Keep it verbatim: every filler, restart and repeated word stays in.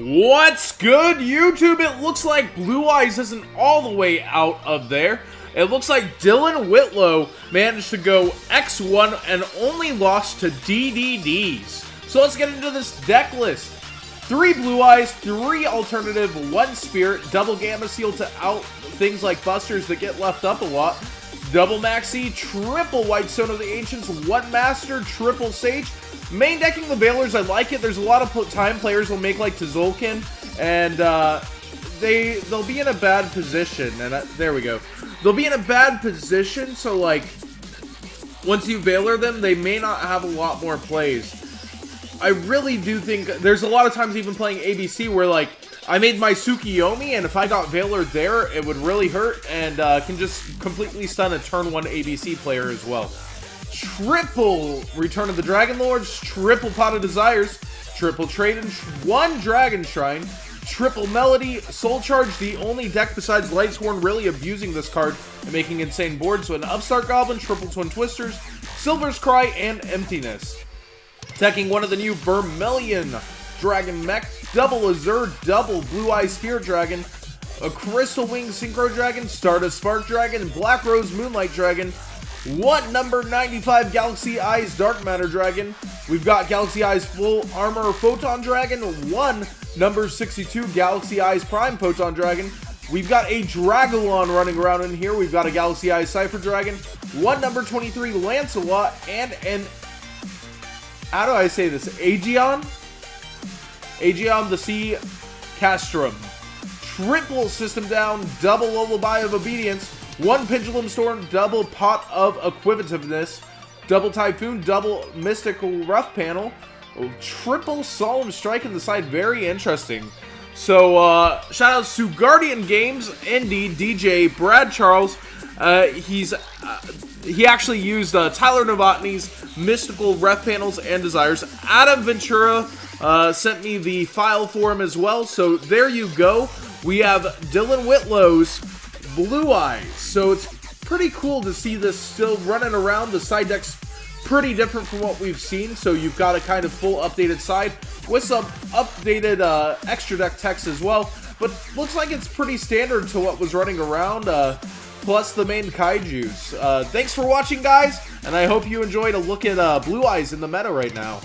What's good, YouTube? It looks like Blue Eyes isn't all the way out of there. It looks like Dylan Whitlow managed to go X one and only lost to D D Ds. So let's get into this deck list. Three Blue Eyes, three Alternative, one Spirit, double Gamma Seal to out things like Busters that get left up a lot. Double Maxi, triple White Stone of the Ancients, one Master, triple Sage. Main decking the Valors, I like it. There's a lot of time players will make like Tzolk'in, and uh, they, they'll be in a bad position. And I, there we go. They'll be in a bad position, so like, once you Valor them, they may not have a lot more plays. I really do think, there's a lot of times even playing A B C where like, I made my Tsukiyomi, and if I got Valored there, it would really hurt, and uh, can just completely stun a turn one A B C player as well. Triple Return of the Dragon Lords, triple Pot of Desires, triple Trade and one Dragon Shrine, triple Melody, Soul Charge, the only deck besides Lightsworn really abusing this card and making insane boards, so an Upstart Goblin, triple Twin Twisters, Silver's Cry, and Emptiness. Taking one of the new Vermillion Dragon Mech, double Azure, double Blue Eye Spear Dragon, a Crystal Wing Synchro Dragon, Stardust Spark Dragon, Black Rose Moonlight Dragon, one number ninety-five Galaxy Eyes Dark Matter Dragon. We've got Galaxy Eyes Full Armor Photon Dragon, one number sixty-two Galaxy Eyes Prime Photon Dragon. We've got a Dragalon running around in here. We've got a Galaxy Eyes Cypher Dragon, one number twenty-three Lancelot, and an, how do I say this, Aegeon? Aegeon the Sea Castrum. Triple System Down, double Lullaby of Obedience, one Pendulum Storm, double Pot of Equivativeness, double Typhoon, double Mystical Rough Panel, triple Solemn Strike in the side. Very interesting. So, uh, shoutouts to Guardian Games, Indy, D J, Brad Charles. Uh, he's uh, he actually used uh, Tyler Novotny's Mystical Rough Panels and Desires. Adam Ventura uh, sent me the file for him as well. So there you go. We have Dylan Whitlow's Blue Eyes. So it's pretty cool to see this still running around. The side deck's pretty different from what we've seen. So you've got a kind of full updated side with some updated uh, extra deck text as well. But looks like it's pretty standard to what was running around. Uh, Plus the main kaijus. Uh, thanks for watching, guys, and I hope you enjoyed a look at uh, Blue Eyes in the meta right now.